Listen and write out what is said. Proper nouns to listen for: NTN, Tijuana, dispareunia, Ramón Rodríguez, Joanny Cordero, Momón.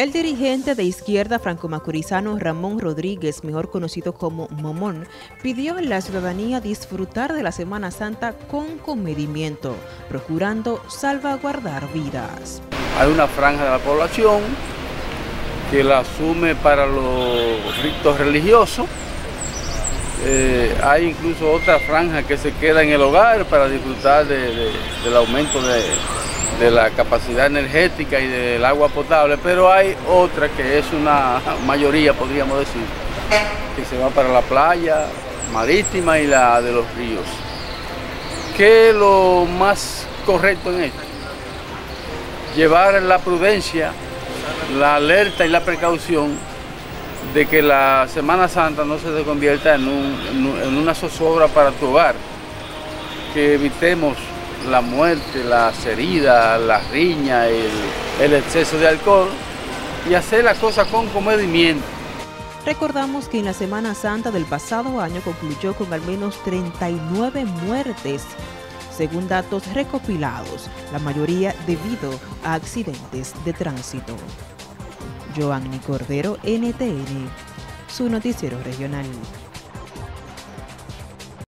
El dirigente de izquierda franco-macorizano Ramón Rodríguez, mejor conocido como Momón, pidió a la ciudadanía disfrutar de la Semana Santa con comedimiento, procurando salvaguardar vidas. Hay una franja de la población que la asume para los ritos religiosos. Hay incluso otra franja que se queda en el hogar para disfrutar del aumento de la capacidad energética y del agua potable, pero hay otra que es una mayoría, podríamos decir, que se va para la playa marítima y la de los ríos. ¿Qué es lo más correcto en esto? Llevar la prudencia, la alerta y la precaución de que la Semana Santa no se convierta en una zozobra para tu hogar, que evitemos la muerte, las heridas, las riñas, el exceso de alcohol y hacer las cosas con comedimiento. Recordamos que en la Semana Santa del pasado año concluyó con al menos 39 muertes, según datos recopilados, la mayoría debido a accidentes de tránsito. Joanny Cordero, NTN, su noticiero regional.